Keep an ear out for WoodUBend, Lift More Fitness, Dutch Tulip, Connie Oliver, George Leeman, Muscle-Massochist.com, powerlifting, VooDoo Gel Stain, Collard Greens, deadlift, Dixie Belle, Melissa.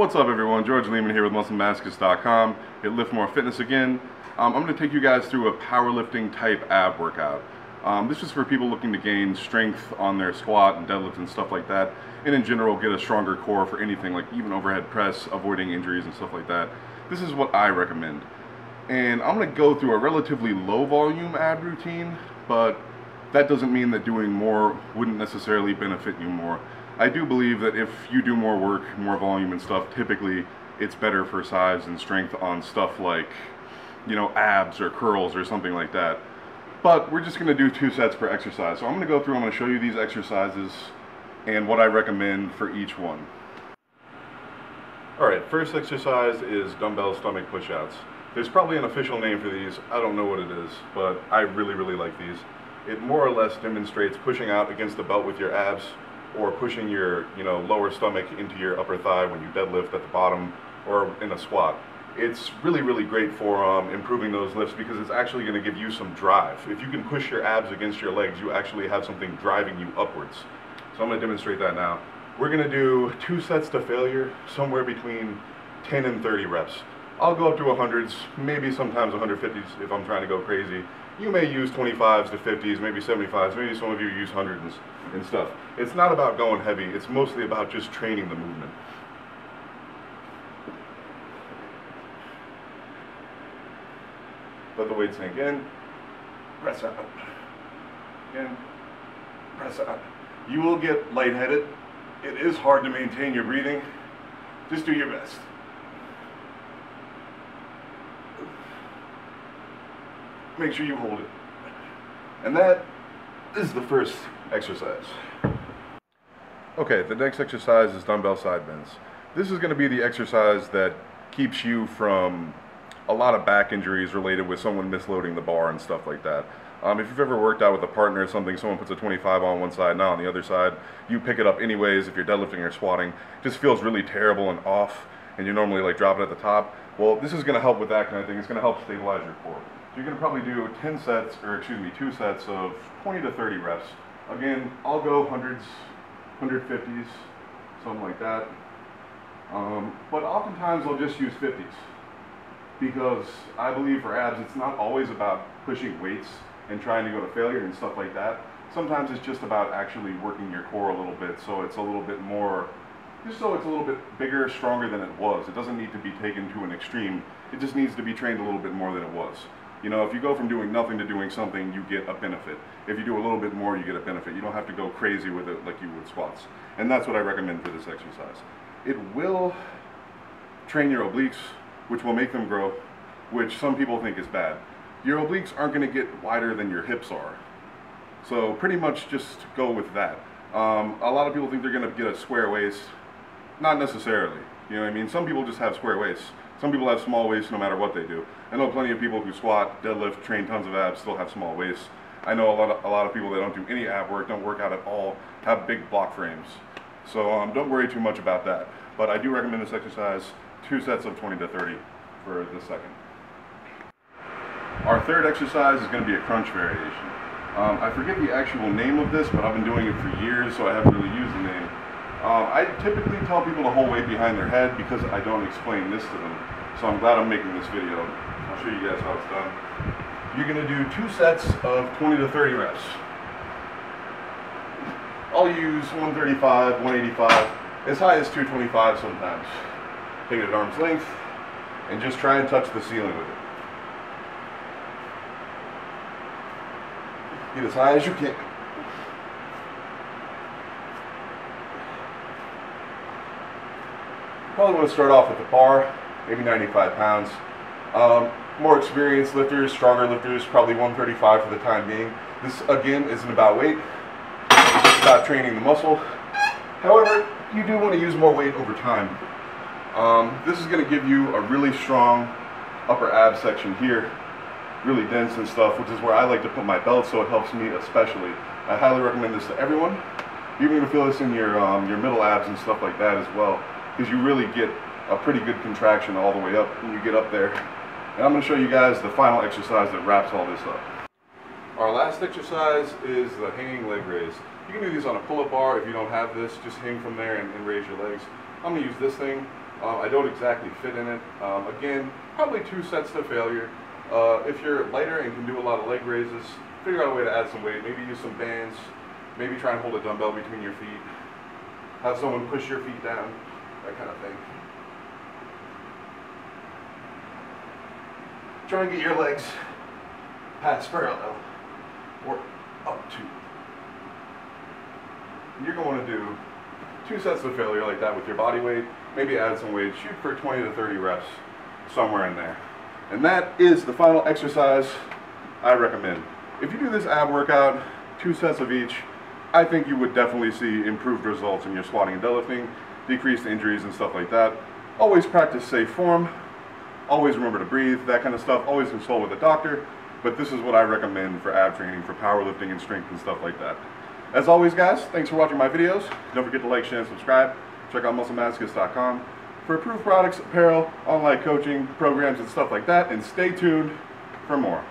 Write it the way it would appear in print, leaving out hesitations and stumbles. What's up, everyone? George Leeman here with Muscle-Massochist.com at Lift More Fitness again. I'm going to take you guys through a powerlifting type ab workout. This is for people looking to gain strength on their squat and deadlift and stuff like that, and in general get a stronger core for anything, like even overhead press, avoiding injuries and stuff like that. This is what I recommend. And I'm going to go through a relatively low volume ab routine, but that doesn't mean that doing more wouldn't necessarily benefit you more. I do believe that if you do more work, more volume and stuff, typically it's better for size and strength on stuff like, you know, abs or curls or something like that. But we're just going to do 2 sets per exercise. So I'm going to go through, I'm going to show you these exercises and what I recommend for each one. Alright, first exercise is dumbbell stomach push-outs. There's probably an official name for these. I don't know what it is, but I really like these. It more or less demonstrates pushing out against the belt with your abs, or pushing your lower stomach into your upper thigh when you deadlift at the bottom or in a squat. It's really great for improving those lifts, because it's actually going to give you some drive. If you can push your abs against your legs, you actually have something driving you upwards. So I'm going to demonstrate that now. We're going to do 2 sets to failure, somewhere between 10 and 30 reps. I'll go up to 100s, maybe sometimes 150s if I'm trying to go crazy. You may use 25s to 50s, maybe 75s, maybe some of you use 100s and stuff. It's not about going heavy, it's mostly about just training the movement. Let the weight sink in, press up, in, press up. You will get lightheaded. It is hard to maintain your breathing. Just do your best. Make sure you hold it. And that is the first exercise. Okay, the next exercise is dumbbell side bends. This is going to be the exercise that keeps you from a lot of back injuries related with someone misloading the bar and stuff like that. If you've ever worked out with a partner or something, someone puts a 25 on one side, not on the other side, you pick it up anyways if you're deadlifting or squatting. It just feels really terrible and off, and you normally like drop it at the top. Well, this is going to help with that kind of thing. It's going to help stabilize your core. You're going to probably do 2 sets of 20 to 30 reps. Again, I'll go 100s, 150s, something like that. But oftentimes I'll just use 50s, because I believe for abs it's not always about pushing weights and trying to go to failure and stuff like that. Sometimes it's just about actually working your core a little bit, so it's a little bit more, just so it's a little bit bigger, stronger than it was. It doesn't need to be taken to an extreme. It just needs to be trained a little bit more than it was. You know, if you go from doing nothing to doing something, you get a benefit. If you do a little bit more, you get a benefit. You don't have to go crazy with it like you would squats. And that's what I recommend for this exercise. It will train your obliques, which will make them grow, which some people think is bad. Your obliques aren't going to get wider than your hips are. So pretty much just go with that. A lot of people think they're going to get a square waist. Not necessarily. You know what I mean? Some people just have square waists. Some people have small waists no matter what they do. I know plenty of people who squat, deadlift, train tons of abs, still have small waists. I know a lot of people that don't do any ab work, don't work out at all, have big block frames. So don't worry too much about that. But I do recommend this exercise, 2 sets of 20 to 30 for the second. Our third exercise is going to be a crunch variation. I forget the actual name of this, but I've been doing it for years, so I haven't really used the name. I typically tell people to hold weight behind their head because I don't explain this to them. So I'm glad I'm making this video. I'll show you guys how it's done. You're going to do 2 sets of 20 to 30 reps. I'll use 135, 185, as high as 225 sometimes. Take it at arm's length and just try and touch the ceiling with it. Get as high as you can. Probably want to start off with the bar, maybe 95 pounds. More experienced lifters, stronger lifters, probably 135 for the time being. This again isn't about weight, it's just about training the muscle. However, you do want to use more weight over time. This is going to give you a really strong upper ab section here, really dense and stuff, which is where I like to put my belt, so it helps me especially. I highly recommend this to everyone. You're going to feel this in your middle abs and stuff like that as well, because you really get a pretty good contraction all the way up when you get up there. And I'm going to show you guys the final exercise that wraps all this up. Our last exercise is the hanging leg raise. You can do these on a pull-up bar. If you don't have this, just hang from there and raise your legs. I'm going to use this thing. I don't exactly fit in it. Again, probably 2 sets to failure. If you're lighter and can do a lot of leg raises, figure out a way to add some weight. Maybe use some bands. Maybe try and hold a dumbbell between your feet. Have someone push your feet down. That kind of thing. Try and get your legs pats parallel or up to. You're going to do 2 sets of failure like that with your body weight. Maybe add some weight. Shoot for 20 to 30 reps somewhere in there. And that is the final exercise I recommend. If you do this ab workout, 2 sets of each, I think you would definitely see improved results in your squatting and deadlifting, decreased injuries and stuff like that. Always practice safe form. Always remember to breathe, that kind of stuff. Always consult with a doctor. But this is what I recommend for ab training, for powerlifting and strength and stuff like that. As always, guys, thanks for watching my videos. Don't forget to like, share, and subscribe. Check out Muscle-Massochist.com for approved products, apparel, online coaching, programs, and stuff like that. And stay tuned for more.